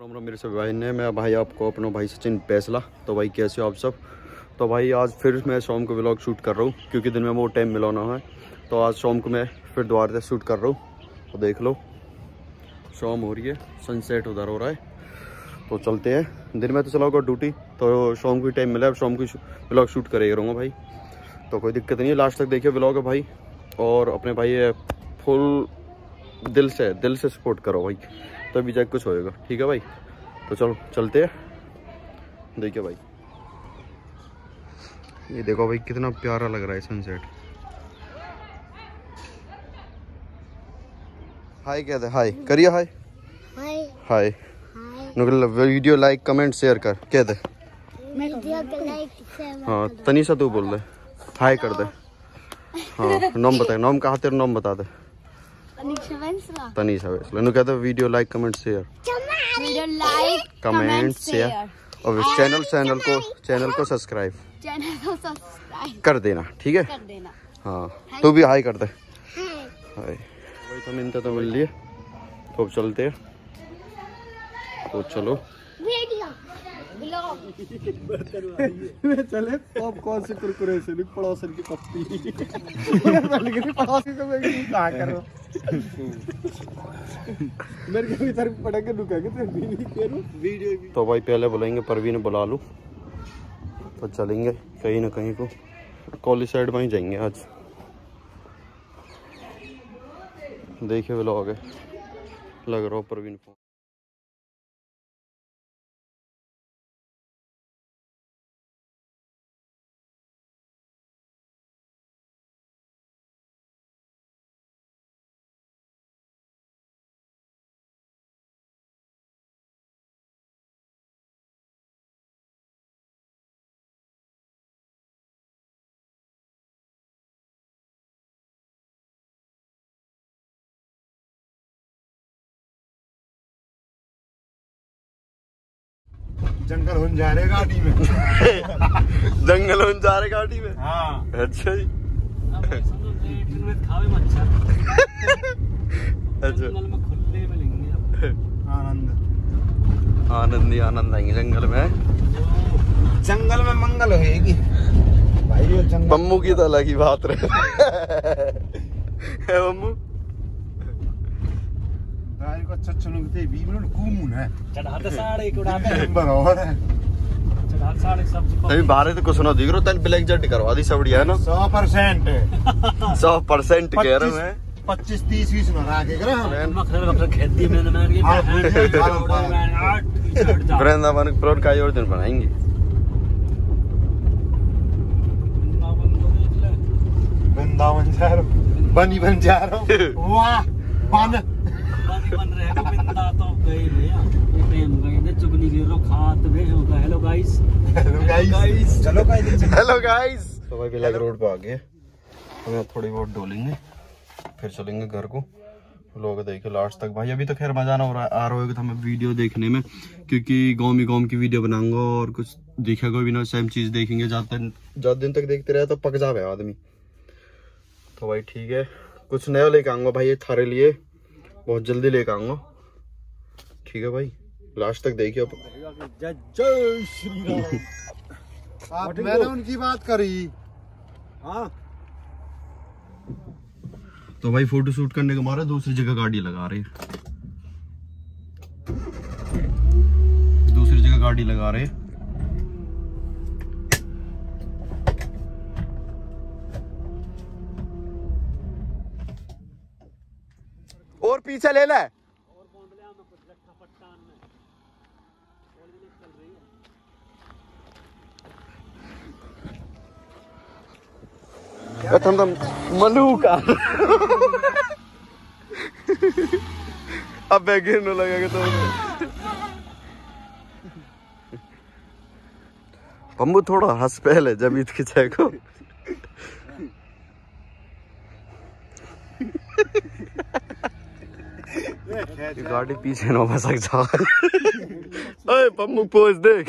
राम राम मेरे सब भाई ने, मैं भाई आपको अपना भाई सचिन बैसला। तो भाई कैसे हो आप सब। तो भाई आज फिर मैं शाम को व्लॉग शूट कर रहा हूँ क्योंकि दिन में वो टाइम मिला ना है, तो आज शाम को मैं फिर दोबारा से शूट कर रहा हूँ। तो देख लो शाम हो रही है, सनसेट उधर हो रहा है। तो चलते हैं, दिन में तो चलाऊँगा ड्यूटी, तो शाम को टाइम मिला, अब शाम को व्लॉग शूट करेगा रहूँगा भाई। तो कोई दिक्कत नहीं है, लास्ट तक देखिए व्लॉग भाई, और अपने भाई फुल दिल से सपोर्ट करो भाई, तभी जाके कुछ होएगा। ठीक है भाई, तो चलो चलते हैं। देखिए भाई, ये देखो भाई कितना प्यारा लग रहा है सनसेट। हाय कह दे, हाय करिए, hi hi. Video like comment share कर कह दे। हाँ तनीषा तू बोल दे, हाय कर दे। हाँ नाम बता, नाम कहा तेरा, नाम बता दे। तनीषा बैसला कहते हैं वीडियो लाइक कमेंट शेयर, और चैनल को सब्सक्राइब कर देना। ठीक है, हाँ तू भी हाई कर दे। तो मिल लिए, तो अब चलते हैं। तो चलो चले पॉपकॉर्न से कुरकुरे से पड़ोसन की पप्पी। तो भाई पहले बुलाएंगे, परवीन बुला लूँ, तो चलेंगे कहीं ना कहीं को, कॉलेज साइड में ही जाएंगे आज। देखिए व्लॉग लग रहा हो परवीन को। जंगल होने जा रहे गाड़ी में जंगल होने जा रहे गाड़ी में। हाँ अच्छा जी, अच्छा आनंद आनंद ही आनंद आएंगे जंगल में। जंगल में मंगल होएगी भाई, वो जंगल बम्बू की तो अलग ही बात रहे है। बम्बू को है चढ़ाते तो कुछ ना दिख रहा, ब्लैक जट करवा दी सब है ना 100% कह रहे हैं। 25-30 वृंदावन फ्लोर का और दिन बनाएंगे। वृंदावन जा रहा हूँ, बनी बन जा रहा हूँ, वाह बन रहे तो बिंदा तो गए ये प्रेम गए चुगली गिरो खात में होगा। हेलो गाइस, हेलो गाइस, चलो गाइस, हेलो गाइस। तो भाई बिलाग रोड पे आ गए, हमें थोड़ी बहुत डोलेंगे फिर चलेंगे घर को। लोग देखिए लास्ट तक भाई, अभी तो खैर मजा ना हो रहा आ रहा होगा तो हमें वीडियो देखने में, क्योंकि गाँव की वीडियो बनाऊंगा और कुछ दिखेगा भी ना, सेम चीज देखेंगे। ज्यादा दिन तक देखते रहे तो पक जावे आदमी। तो भाई ठीक है, कुछ नया लेके आऊंगा भाई, ये थारे लिए बहुत जल्दी लेकर आऊंगा। ठीक है भाई, लास्ट तक देखिए आप। जय श्री राम। मैंने उनकी बात करी। हाँ तो भाई फोटो शूट करने के मारे दूसरी जगह गाड़ी लगा रहे हैं, दूसरी जगह गाड़ी लगा रहे हैं। और पीछे ले ले, मलूका अब गिरने लगेगा तो बम्बू थोड़ा हंस पहले जब ईद खिंचाए को गाड़ी पीछे ना फसक जा। अरे पम्मू पोज देख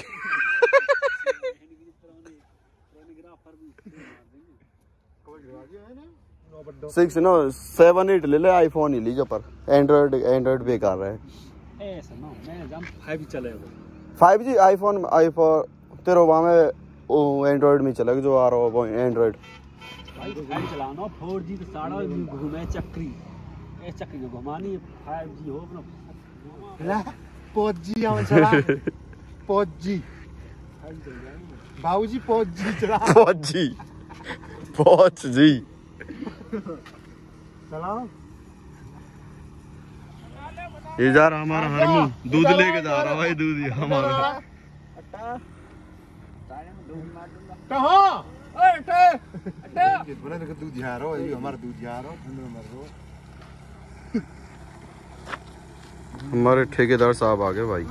सिक्स नो 7-8 ले ले, आईफोन ही लीजिए पर एंड्रॉइड बेकार है। ऐसा ना मैं जब 5G चले हो 5G आईफोन आईफोन तेरो वामे एंड्रॉइड में चलेगा जो आ रहा हो वो एंड्रॉइड भाई 5G चलाना 4G तो सारा घूमे चक्री ऐ चक्री को घुमानी 5G हो अपना ला 5G आवन चला 5G बाबूजी 5G चला 5G चलाओ ये जा रहा हमारा हरमू दूध लेके जा रहा भाई दूध ये हमारा अट्टा तारे में दूध मार दूंगा कहो ओए अट्टे अट्टे ये बोला ना दूध जा रहा है ये हमारा दूध जा रहा है ठंडा मर रहा हमारे ठेकेदार साहब आ गए भाई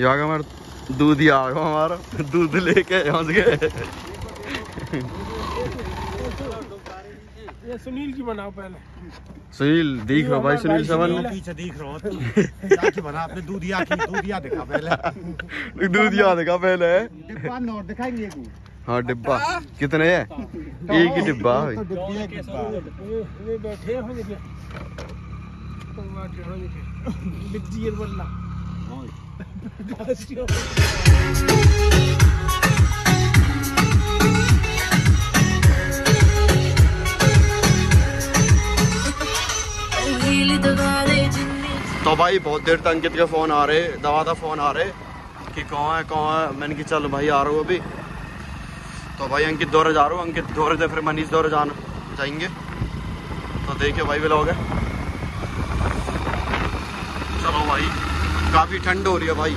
ये आ गए हमारा दूध ही आ गया हमारा दूध लेके हंस गए ये सुनील की बनाओ पहले सुनील देख रहा भाई सुनील सवन में पीछे देख रहा हूं कि बना आपने दूधिया दिखा पहले दूधिया दिखा पहले डिब्बा नोट दिखाएंगे को हां डिब्बा कितने है एक ही डिब्बा है ये बैठे होंगे ये तो बैठे होंगे बिजीर वल्ला तो भाई बहुत देर तक अंकित के फ़ोन आ रहे दवादा फ़ोन आ रहे कि कौन है मैंने कि चलो भाई आ रहा हूँ अभी तो भाई अंकित दौरे जा रहा हूँ अंकित दौरे थे फिर मनीष दौरे जाना जाएंगे तो देखिए भाई व्लॉग है चलो भाई काफ़ी ठंड हो रही है भाई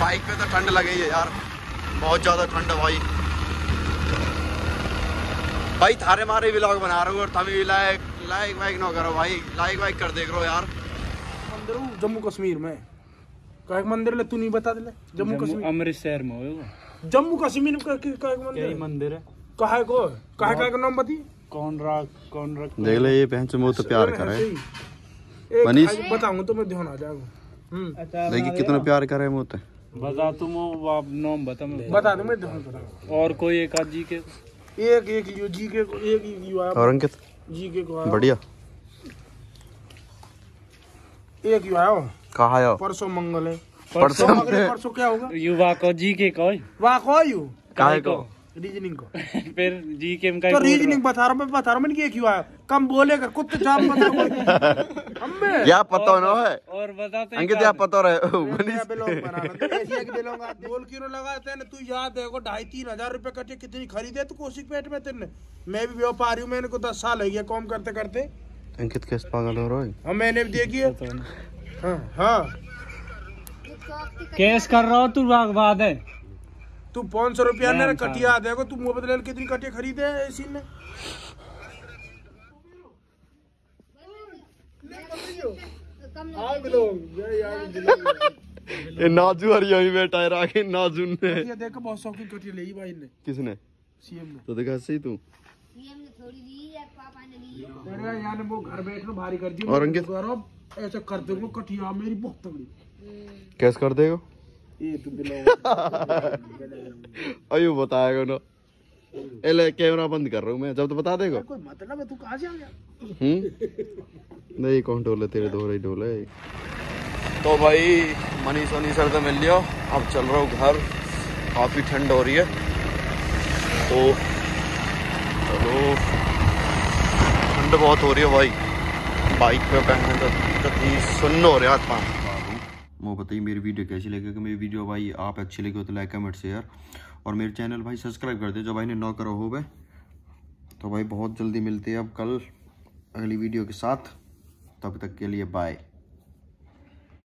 बाइक पे तो ठंड लगी है यार बहुत ज़्यादा ठंड है भाई भाई थारे मारे व्लॉग बना रहा हूँ और तभी लाइक वाइक ना करो भाई लाइक वाइक कर देख रहे हो यार मंदिर जम्मू कश्मीर में का एक मंदिर ले तू नहीं बता दे जम्मू कश्मीर अमृतसर में होएगा जम्मू कश्मीर का एक मंदिर है काहे को काहे का नाम बती कौन रख देख ले ये पहन चमो तो प्यार करे मनीष बताऊंगा तो मैं ध्यान आ जाएगा देखिए कितना प्यार करे मुझ से बता तुम वो नाम बता दे मैं ध्यान करा और कोई एक आदमी के एक यू जी के एक यू आया और अंकित जी के को बढ़िया एक यू आया कहां आया परसों मंगल है परसों क्या होगा युवा को जी के को वा को यू काहे को रीजनिंग को फिर जी के में का तो रीजनिंग बता रहा हूं मैंने कि एक यू आया कम बोलेगा कुत्ते जाप बता हम्मे क्या पता ना है और बताते अंकित क्या पता रहे मनीष बिलोंग बनाना ऐसे कि बिलोंग बोल क्यों लगाते हैं तू याद है को 2.5-3 हज़ार रुपए कटे कितनी खरीदे तू कोशिश पेट में तेने मैं भी व्यापारी हूं मैंने को 10 साल हो गया काम करते करते अंकित कैसे पागल हो रहा है हां मैंने भी देखी है हां कैश कर रहा हो तू बागवाद है तू 500 रुपया ने कटिया देखो तू मोहब्बत लेन कितनी कटिया खरीदे इसी में ये नाजू हरिया ही बैठा है राखी नाजू ने ये देखो बहुत शौकीन कटिया ली भाई ने किसने सीएम ने तो देखा सही तू सीएम ने थोड़ी ली या पापा ने ली तेरा यार वो घर बैठो भारी कर दियो और अंकित ऐसा कर देगो कटिया मेरी बहुत तगड़ी कैश कर देगो ये तू दिलो अयो बताएगा ना एले कैमरा बंद कर रहा हूं मैं जब तो बता देगा कोई मतलब है तू कहां से आ गया नहीं कौन ढोले तेरे दोरे ढोले तो भाई मनीष सोनी सर से मिल लियो अब चल रहा हूँ घर काफ़ी ठंड हो रही है तो चलो ठंड बहुत हो रही है भाई बाइक पे पहनने तो सुन्न हो रहा है मुझे बताइए मेरी वीडियो कैसी लगी कि मेरी वीडियो भाई आप अच्छी लगी हो तो लाइक कमेंट शेयर और मेरे चैनल भाई सब्सक्राइब कर दे जो भाई ने ना करो हो भाई तो भाई बहुत जल्दी मिलते हैं अब कल अगली वीडियो के साथ तब तक के लिए बाय।